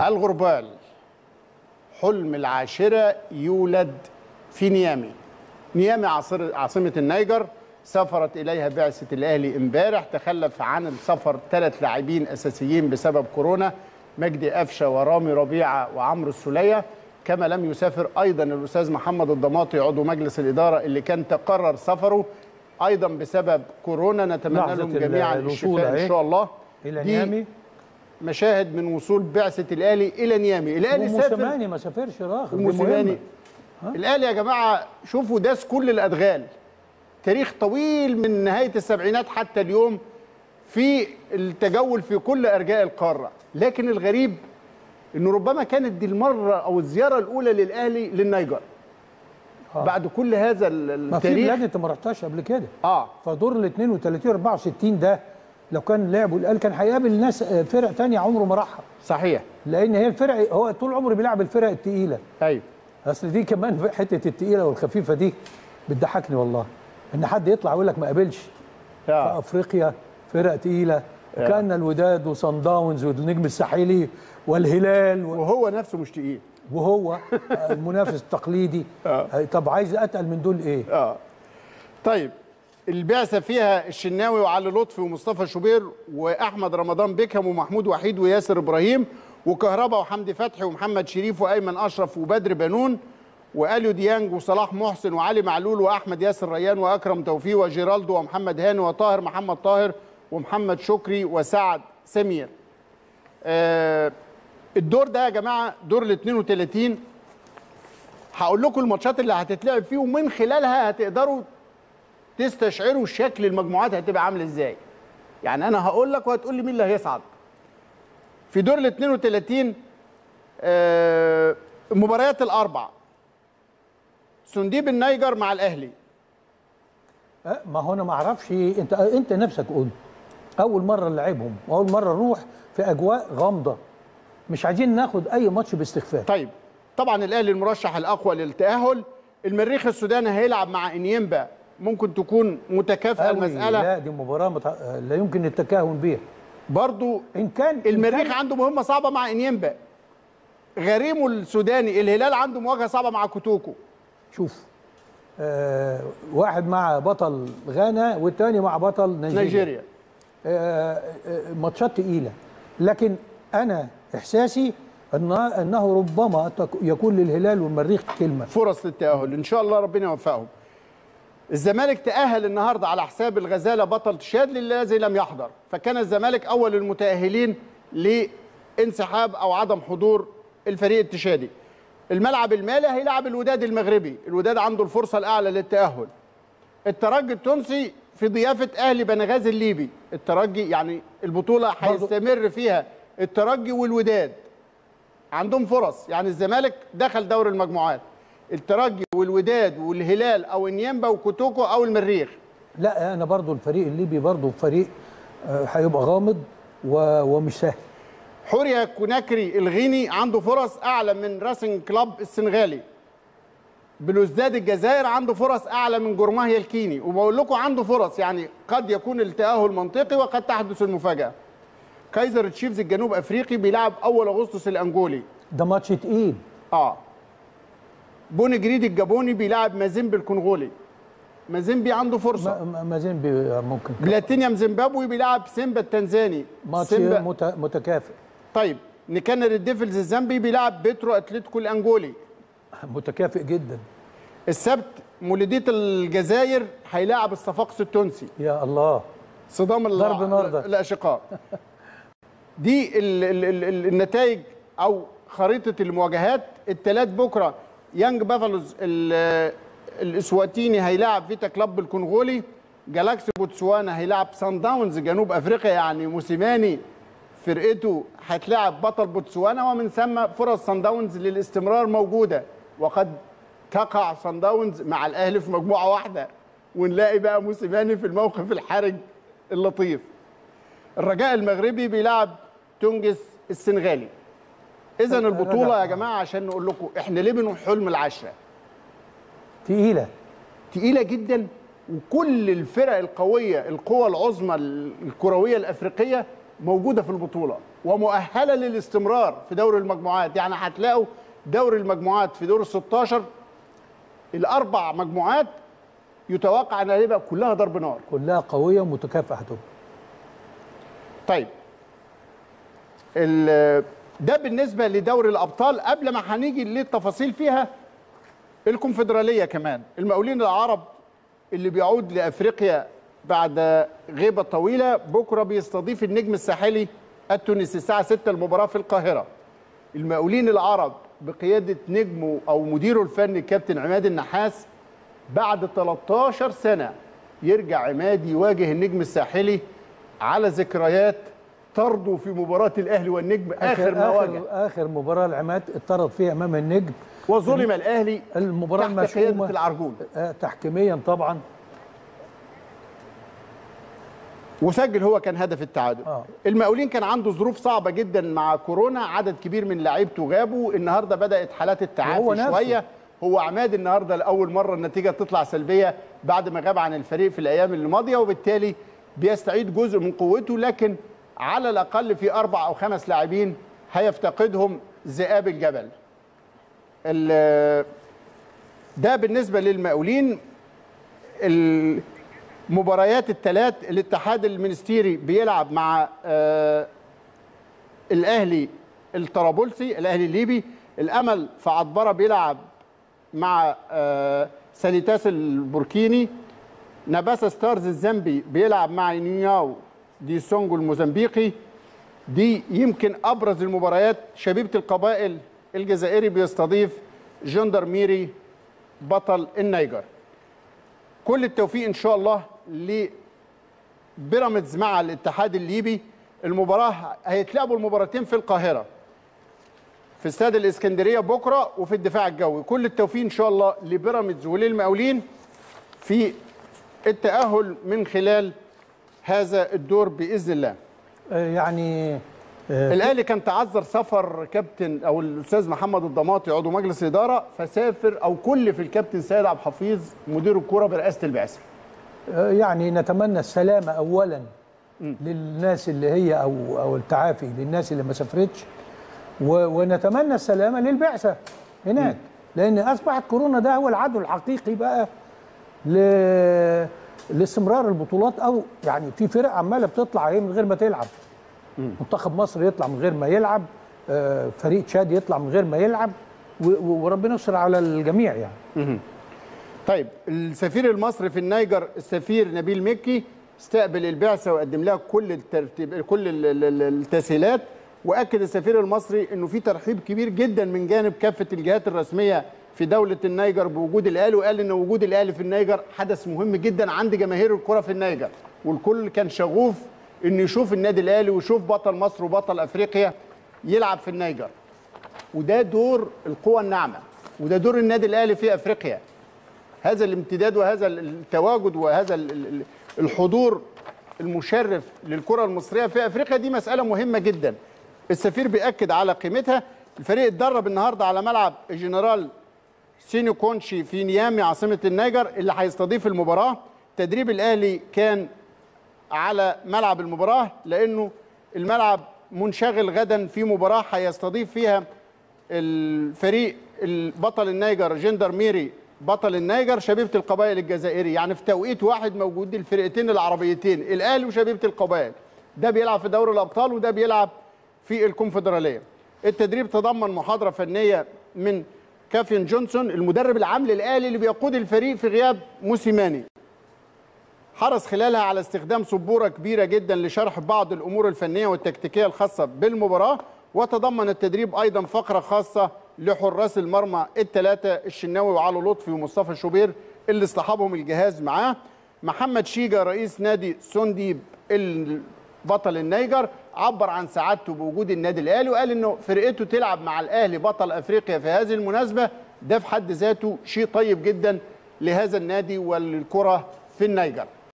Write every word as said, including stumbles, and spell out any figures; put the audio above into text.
الغربال حلم العاشرة يولد في نيامي. نيامي عاصمة النيجر، سافرت إليها بعثة الأهلي امبارح. تخلف عن السفر ثلاث لاعبين أساسيين بسبب كورونا، مجدي أفشة ورامي ربيعة وعمرو السولية. كما لم يسافر أيضا الأستاذ محمد الضماطي عضو مجلس الإدارة اللي كان تقرر سفره أيضا بسبب كورونا. نتمنى لهم جميعا الشفاء إن شاء الله. إلى نيامي مشاهد من وصول بعثة الأهلي إلى نيامي. الأهلي سافر وموسيماني ما سافرش راخر. وموسيماني الأهلي يا جماعة شوفوا داس كل الأدغال، تاريخ طويل من نهاية السبعينات حتى اليوم في التجول في كل أرجاء القارة. لكن الغريب أنه ربما كانت دي المرة أو الزيارة الأولى للأهلي للنيجر آه. بعد كل هذا التاريخ ما في أنت ما رحتهاش قبل كده آه. فدور ال اثنين وثلاثين أربعة وستين ده لو كان لعبوا الأهلي كان هيقابل ناس فرق تانية عمره ما راحها. صحيح، لأن هي الفرق هو طول عمره بيلعب الفرق التقيلة. أيوه، أصل دي كمان حتة التقيلة والخفيفة دي بتضحكني والله، إن حد يطلع يقول لك ما قابلش آه. في أفريقيا فرق تقيلة آه. كان الوداد وصن داونز والنجم الساحلي والهلال و... وهو نفسه مش تقيل، وهو المنافس التقليدي آه. طب عايز أتقل من دول إيه؟ آه. طيب البعثة فيها الشناوي وعلي لطفي ومصطفى شوبير وأحمد رمضان بيكهام ومحمود وحيد وياسر إبراهيم وكهربا وحمدي فتحي ومحمد شريف وأيمن أشرف وبدر بنون وأليو ديانج وصلاح محسن وعلي معلول وأحمد ياسر ريان وأكرم توفيق وجيرالدو ومحمد هاني وطاهر محمد طاهر ومحمد شكري وسعد سمير. آه الدور ده يا جماعة دور ال اثنين وثلاثين. هقول لكم الماتشات اللي هتتلعب فيه ومن خلالها هتقدروا تستشعروا شكل المجموعات هتبقى عامله ازاي. يعني انا هقول لك وهتقول لي مين اللي هيصعد. في دور ال اثنين وثلاثين آه المباريات الاربعه. سنديب النيجر مع الاهلي. أه ما هو انا ما اعرفش، انت انت نفسك قلت اول مره نلعبهم واول مره نروح في اجواء غامضه، مش عايزين ناخد اي ماتش باستخفاف. طيب طبعا الاهلي المرشح الاقوى للتاهل. المريخ السوداني هيلعب مع انيمبا، ممكن تكون متكافئه المساله. لا دي مباراه متع... لا يمكن التكهن بيها برضو. ان كان المريخ إن كان... عنده مهمه صعبه مع انيمبا، غريمه السوداني. الهلال عنده مواجهه صعبه مع كوتوكو. شوف آه واحد مع بطل غانا والثاني مع بطل نيجيريا, نيجيريا. آه ماتشات ثقيله، لكن انا احساسي إن انه ربما يكون للهلال والمريخ كلمه فرص للتاهل ان شاء الله، ربنا يوفقهم. الزمالك تأهل النهارده على حساب الغزاله بطل تشاد للذي لم يحضر، فكان الزمالك أول المتأهلين لانسحاب أو عدم حضور الفريق التشادي. الملعب المالي هيلعب الوداد المغربي، الوداد عنده الفرصة الأعلى للتأهل. الترجي التونسي في ضيافة أهلي بنغاز الليبي، الترجي يعني البطولة هيستمر فيها الترجي والوداد عندهم فرص، يعني الزمالك دخل دور المجموعات. الترجي والوداد والهلال او انيمبا وكوتوكو او المريخ. لا انا برضو الفريق الليبي برضو فريق هيبقى غامض ومش سهل. حوريا كوناكري الغيني عنده فرص اعلى من راسينج كلوب السنغالي. بلوزداد الجزائر عنده فرص اعلى من جورماهيا الكيني، وبقول لكم عنده فرص، يعني قد يكون التأهل منطقي وقد تحدث المفاجأة. كايزر تشيفز الجنوب افريقي بيلعب اول اغسطس الانجولي. ده ماتش تقيل. اه بونجريدي الجابوني بيلعب مازيمبي الكونغولي. مازيمبي عنده فرصه. مازيمبي ممكن. بلاتينيوم زيمبابوي بيلعب سيمبا التنزاني. ماتش متكافئ. طيب نيكانر الديفلز الزامبي بيلعب بترو اتلتيكو الانجولي. متكافئ جدا. السبت مولوديه الجزائر هيلاعب الصفاقس التونسي. يا الله. صدام الاشقاء. دي ال ال ال ال النتائج او خريطه المواجهات. الثلاث بكره يانج بافالوز الاسواتيني هيلاعب فيتا كلاب الكونغولي. جالاكسي بوتسوانا هيلاعب سان داونز جنوب افريقيا، يعني موسيماني فرقته هتلاعب بطل بوتسوانا، ومن ثم فرص سان داونز للاستمرار موجوده، وقد تقع سان داونز مع الاهلي في مجموعه واحده ونلاقي بقى موسيماني في الموقف الحرج اللطيف. الرجاء المغربي بيلعب تونجس السنغالي. إذا البطولة يا جماعة عشان نقول لكم إحنا ليه بنقول حلم العشرة؟ تقيلة تقيلة جدا، وكل الفرق القوية القوى العظمى الكروية الأفريقية موجودة في البطولة، ومؤهله للاستمرار في دوري المجموعات. يعني هتلاقوا دوري المجموعات في دور الستاشر الاربع مجموعات يتوقع ان هيبقى كلها ضرب نار، كلها قويه ومتكافئه. طيب ده بالنسبه لدوري الابطال. قبل ما هنيجي للتفاصيل فيها، الكونفدراليه كمان، المقاولين العرب اللي بيعود لافريقيا بعد غيبه طويله بكره بيستضيف النجم الساحلي التونسي الساعه ستة المباراه في القاهره. المقاولين العرب بقياده نجمه او مديره الفني الكابتن عماد النحاس، بعد تلتاشر سنه يرجع عماد يواجه النجم الساحلي على ذكريات طرده في مباراه الاهلي والنجم. اخر ما واجه آخر, اخر مباراه العماد اتطرد فيها امام النجم وظلم الاهلي المباراه تحت قياده العرجون تحكيميا طبعا، وسجل هو كان هدف التعادل. آه. المقاولين كان عنده ظروف صعبه جدا مع كورونا، عدد كبير من لعيبته غابوا. النهارده بدات حالات التعافي شويه. هو عماد النهارده لاول مره النتيجه تطلع سلبيه بعد ما غاب عن الفريق في الايام الماضيه، وبالتالي بيستعيد جزء من قوته، لكن على الاقل في اربع او خمس لاعبين هيفتقدهم ذئاب الجبل. ده بالنسبه للمقاولين. المباريات الثلاث، الاتحاد المنستيري بيلعب مع آه الاهلي الطرابلسي، الاهلي الليبي. الامل في عطبره بيلعب مع آه سانيتاس البوركيني. ناباسا ستارز الزامبي بيلعب مع نياو دي سونجو الموزمبيقي. دي يمكن ابرز المباريات. شبيبه القبائل الجزائري بيستضيف جندرميري بطل النيجر. كل التوفيق ان شاء الله لبيراميدز مع الاتحاد الليبي. المباراه هيتلعبوا المباراتين في القاهره في استاد الاسكندريه بكره وفي الدفاع الجوي. كل التوفيق ان شاء الله لبيراميدز وللمقاولين في التاهل من خلال هذا الدور باذن الله. يعني الاهلي كان تعذر سفر كابتن او الاستاذ محمد الضماطي عضو مجلس الاداره، فسافر او كلف الكابتن سيد عبد الحفيظ مدير الكوره برئاسه البعثه. يعني نتمنى السلامه اولا م. للناس اللي هي او او التعافي للناس اللي ما سافرتش، ونتمنى السلامه للبعثه هناك م. لان اصبحت كورونا ده هو العدو الحقيقي بقى ل لاستمرار البطولات، او يعني في فرق عماله بتطلع من غير ما تلعب. منتخب مصر يطلع من غير ما يلعب، فريق تشاد يطلع من غير ما يلعب، وربنا يستر على الجميع يعني. طيب السفير المصري في النيجر السفير نبيل مكي استقبل البعثه وقدم لها كل الترتيب كل التسهيلات، واكد السفير المصري انه في ترحيب كبير جدا من جانب كافه الجهات الرسميه في دوله النيجر بوجود الاهلي، وقال ان وجود الاهلي في النيجر حدث مهم جدا عند جماهير الكره في النيجر، والكل كان شغوف إنه يشوف النادي الأهلي ويشوف بطل مصر وبطل أفريقيا يلعب في النيجر. وده دور القوى الناعمة، وده دور النادي الأهلي في أفريقيا، هذا الامتداد وهذا التواجد وهذا الحضور المشرف للكرة المصرية في أفريقيا، دي مسألة مهمة جدا. السفير بيأكد على قيمتها. الفريق اتدرب النهاردة على ملعب الجنرال سينو كونشي في نيامي عاصمة النيجر اللي هيستضيف المباراة. تدريب الأهلي كان على ملعب المباراة لأنه الملعب منشغل غدا في مباراة هيستضيف فيها الفريق بطل النيجر جندرميري بطل النيجر شبيبة القبائل الجزائري. يعني في توقيت واحد موجود الفرقتين العربيتين الأهلي وشبيبة القبائل، ده بيلعب في دوري الأبطال وده بيلعب في الكونفدرالية. التدريب تضمن محاضرة فنية من كافين جونسون المدرب العام للأهلي اللي بيقود الفريق في غياب موسيماني. حرص خلالها على استخدام سبورة كبيرة جدا لشرح بعض الأمور الفنية والتكتيكية الخاصة بالمباراة، وتضمن التدريب أيضا فقرة خاصة لحراس المرمى الثلاثة الشناوي وعلو لطفي ومصطفى شوبير اللي اصطحبهم الجهاز معاه. محمد شيجا رئيس نادي سنديب بطل النيجر عبر عن سعادته بوجود النادي الأهلي، وقال إنه فرقته تلعب مع الأهلي بطل أفريقيا في هذه المناسبة، ده في حد ذاته شيء طيب جدا لهذا النادي والكرة في النيجر.